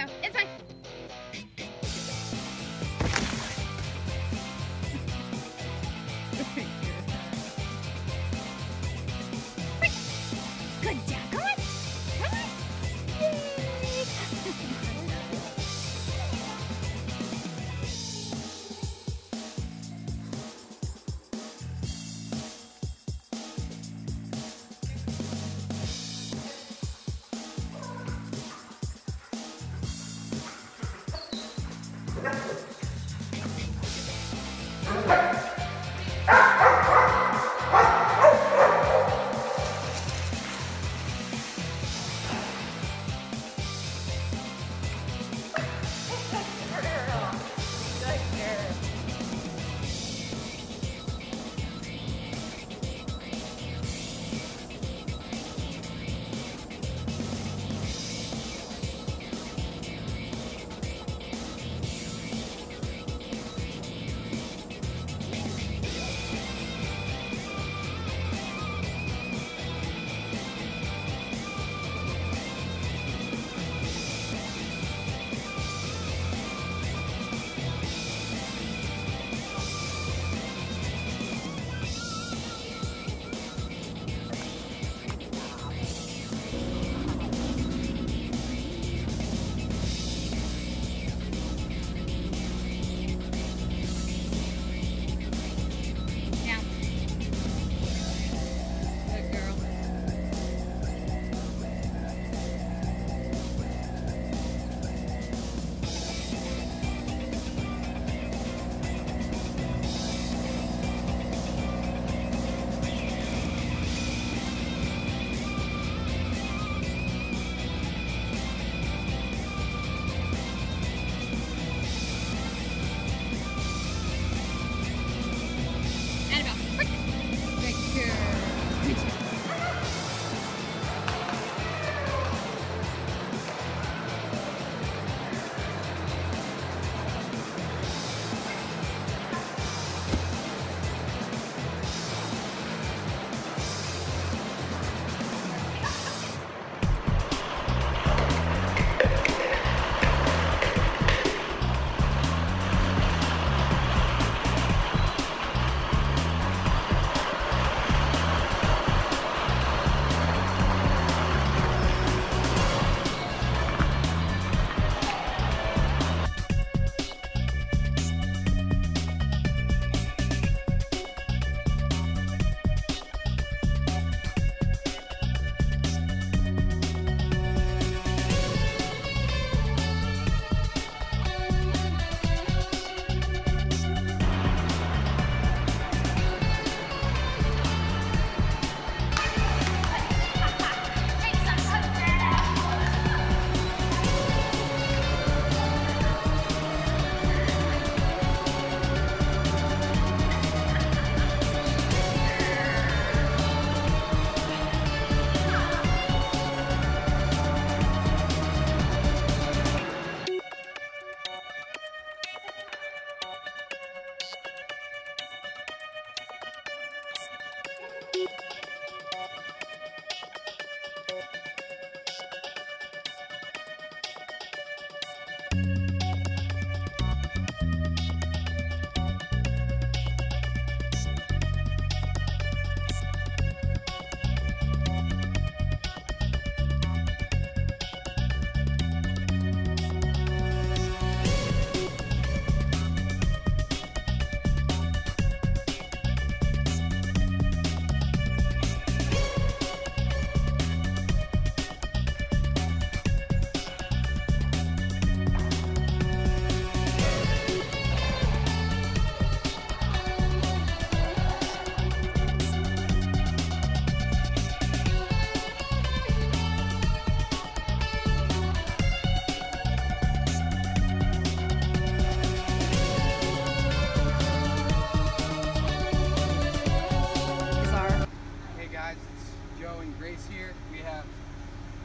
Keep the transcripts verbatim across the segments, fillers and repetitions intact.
no, no, it's fine. Good job. Come on. Come on. Yay.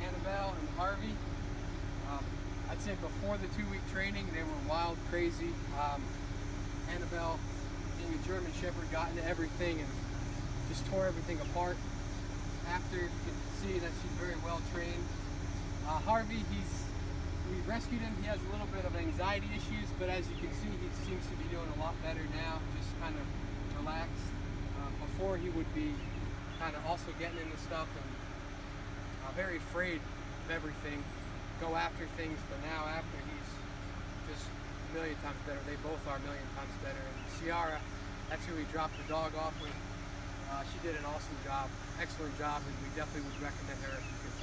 AnnaBelle and Harvey. Um, I'd say before the two-week training, they were wild, crazy. Um, AnnaBelle, being a German Shepherd, got into everything and just tore everything apart. After, you can see that she's very well trained. Uh, Harvey, he's we we rescued him. He has a little bit of anxiety issues, but as you can see, he seems to be doing a lot better now, just kind of relaxed. Uh, before, he would be kind of also getting into stuff and uh, very afraid of everything, go after things, but now after, he's just a million times better. They both are a million times better. And Ciara, that's who we dropped the dog off with. Uh, she did an awesome job, excellent job, and we definitely would recommend her if you could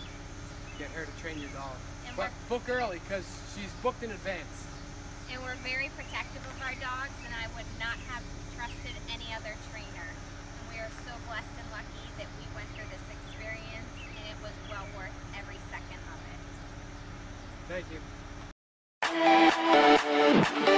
get her to train your dog. And but book early, because she's booked in advance. And we're very protective of our dogs, and I would not have trusted any other trainer. And we are so blessed and lucky that we went through this experience, and it was well worth every second of it. Thank you.